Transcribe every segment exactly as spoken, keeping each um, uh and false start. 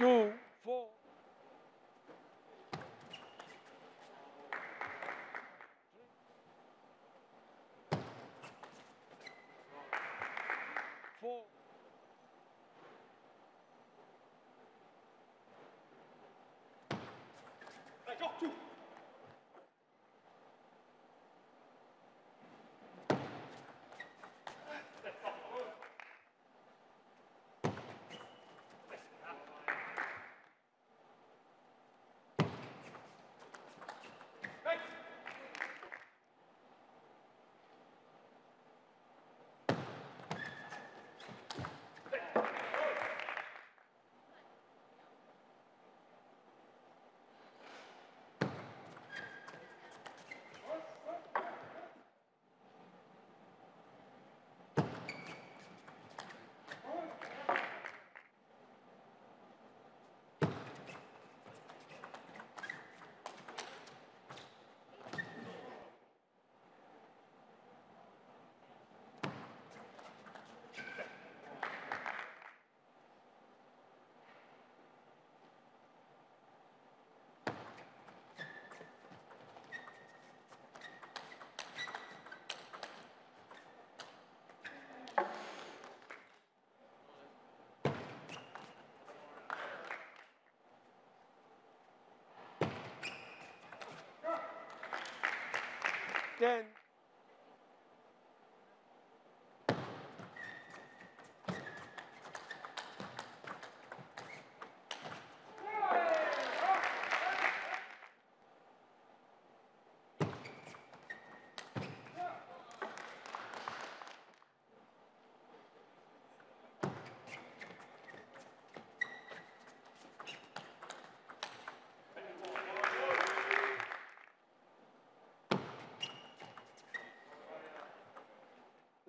two, four. Four. I got two. Ten.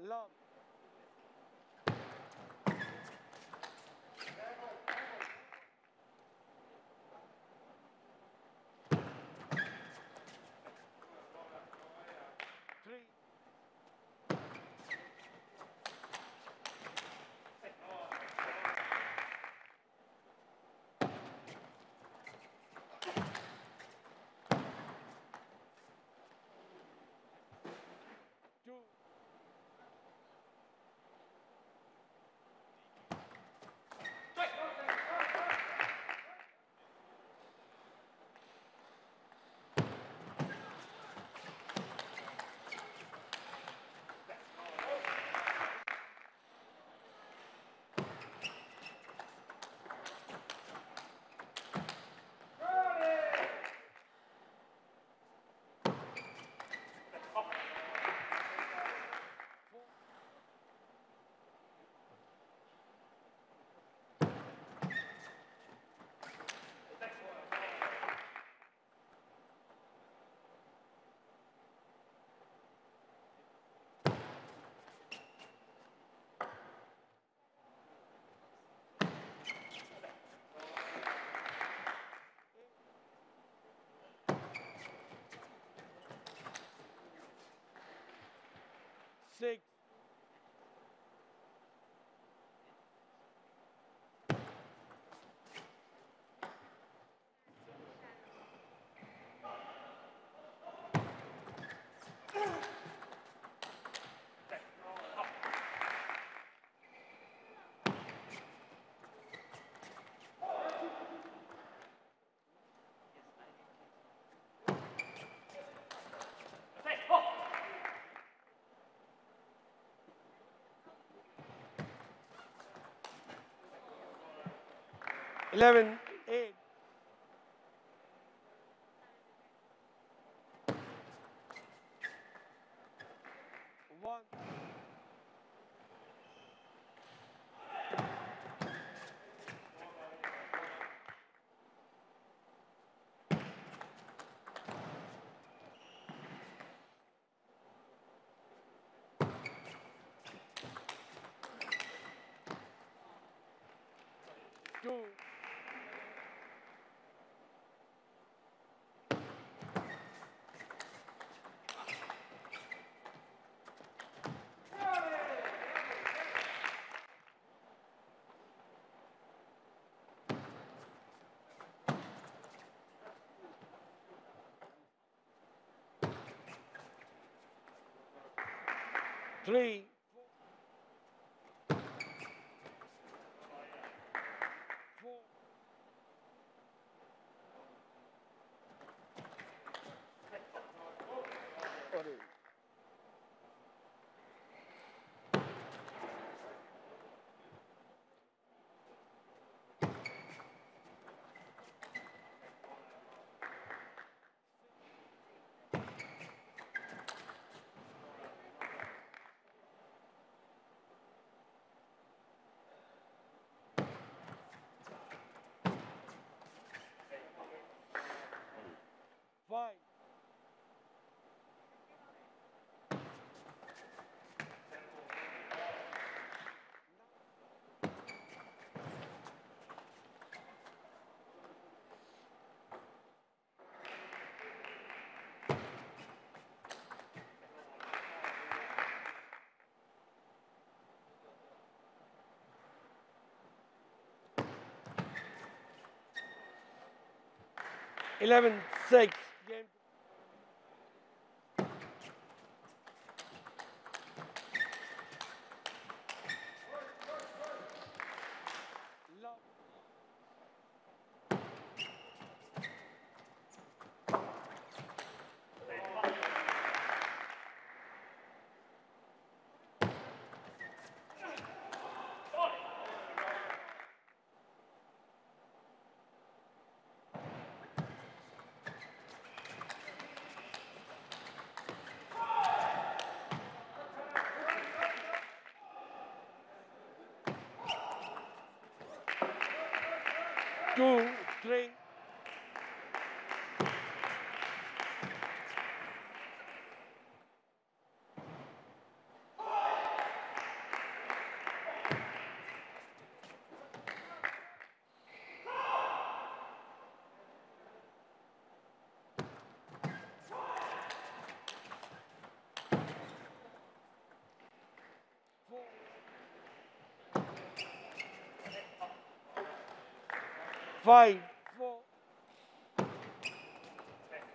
Love. Six. Eleven, eight. One. Two. three, four, four, five. eleven, six. Two, three. Five, four, six.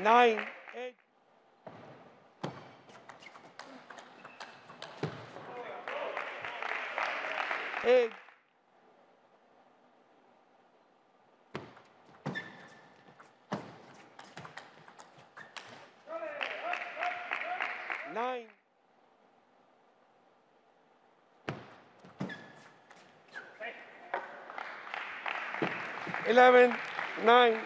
Nine. Eight. Eight. Nine. Eleven. Nine.